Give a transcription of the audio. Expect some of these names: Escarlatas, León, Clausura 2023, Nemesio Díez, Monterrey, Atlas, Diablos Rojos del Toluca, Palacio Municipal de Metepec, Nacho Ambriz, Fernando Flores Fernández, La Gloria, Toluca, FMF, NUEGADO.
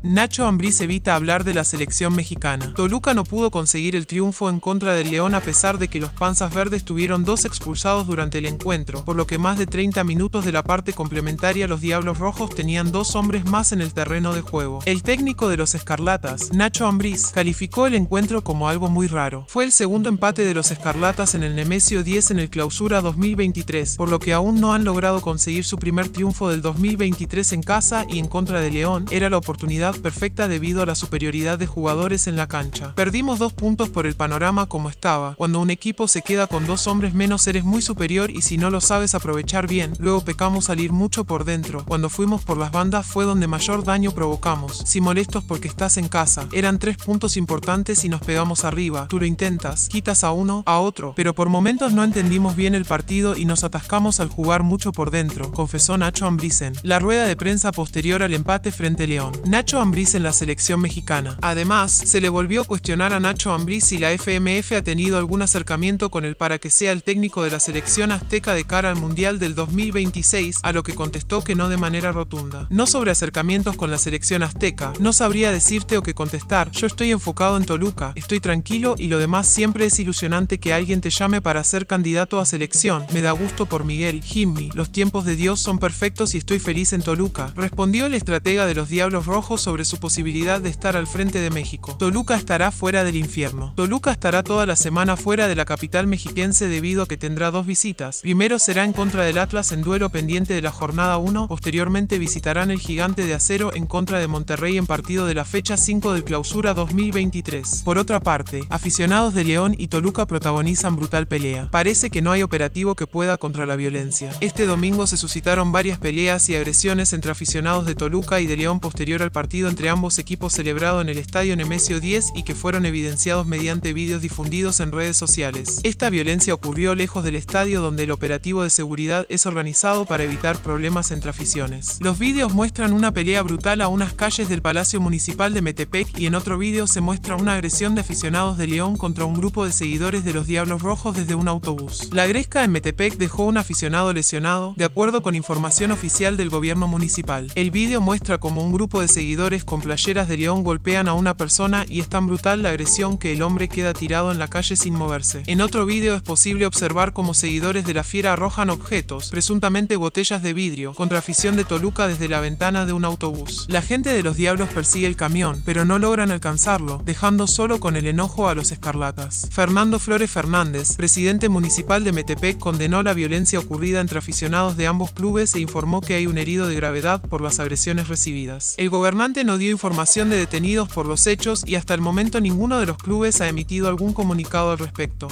Nacho Ambriz evita hablar de la selección mexicana. Toluca no pudo conseguir el triunfo en contra del León a pesar de que los panzas verdes tuvieron dos expulsados durante el encuentro, por lo que más de 30 minutos de la parte complementaria los Diablos Rojos tenían dos hombres más en el terreno de juego. El técnico de los Escarlatas, Nacho Ambriz, calificó el encuentro como algo muy raro. Fue el segundo empate de los Escarlatas en el Nemesio Díez en el Clausura 2023, por lo que aún no han logrado conseguir su primer triunfo del 2023 en casa y en contra de León. Era la oportunidad perfecta debido a la superioridad de jugadores en la cancha. Perdimos 2 puntos por el panorama como estaba. Cuando un equipo se queda con 2 hombres menos eres muy superior y si no lo sabes aprovechar bien, luego pecamos al ir mucho por dentro. Cuando fuimos por las bandas fue donde mayor daño provocamos. Si molestos porque estás en casa. Eran 3 puntos importantes y nos pegamos arriba. Tú lo intentas, quitas a uno, a otro. Pero por momentos no entendimos bien el partido y nos atascamos al jugar mucho por dentro, confesó Nacho Ambriz en la rueda de prensa posterior al empate frente a León. Nacho Ambriz en la selección mexicana. Además, se le volvió a cuestionar a Nacho Ambriz si la FMF ha tenido algún acercamiento con él para que sea el técnico de la selección azteca de cara al Mundial del 2026, a lo que contestó que no de manera rotunda. No sobre acercamientos con la selección azteca, no sabría decirte o qué contestar, yo estoy enfocado en Toluca, estoy tranquilo y lo demás siempre es ilusionante que alguien te llame para ser candidato a selección, me da gusto por Miguel, Jimmy, los tiempos de Dios son perfectos y estoy feliz en Toluca, respondió el estratega de los Diablos Rojos sobre su posibilidad de estar al frente de México. Toluca estará fuera del infierno. Toluca estará toda la semana fuera de la capital mexiquense debido a que tendrá 2 visitas. Primero será en contra del Atlas en duelo pendiente de la jornada 1, posteriormente visitarán el Gigante de Acero en contra de Monterrey en partido de la fecha 5 del Clausura 2023. Por otra parte, aficionados de León y Toluca protagonizan brutal pelea. Parece que no hay operativo que pueda contra la violencia. Este domingo se suscitaron varias peleas y agresiones entre aficionados de Toluca y de León posterior al partido entre ambos equipos celebrado en el estadio Nemesio Díez y que fueron evidenciados mediante vídeos difundidos en redes sociales. Esta violencia ocurrió lejos del estadio donde el operativo de seguridad es organizado para evitar problemas entre aficiones. Los vídeos muestran una pelea brutal a unas calles del Palacio Municipal de Metepec y en otro vídeo se muestra una agresión de aficionados de León contra un grupo de seguidores de los Diablos Rojos desde un autobús. La gresca en Metepec dejó a un aficionado lesionado, de acuerdo con información oficial del gobierno municipal. El vídeo muestra como un grupo de seguidores con playeras de León golpean a una persona y es tan brutal la agresión que el hombre queda tirado en la calle sin moverse. En otro vídeo es posible observar cómo seguidores de la fiera arrojan objetos, presuntamente botellas de vidrio, contra afición de Toluca desde la ventana de un autobús. La gente de los Diablos persigue el camión, pero no logran alcanzarlo, dejando solo con el enojo a los Escarlatas. Fernando Flores Fernández, presidente municipal de Metepec, condenó la violencia ocurrida entre aficionados de ambos clubes e informó que hay un herido de gravedad por las agresiones recibidas. El gobernante no dio información de detenidos por los hechos y hasta el momento ninguno de los clubes ha emitido algún comunicado al respecto.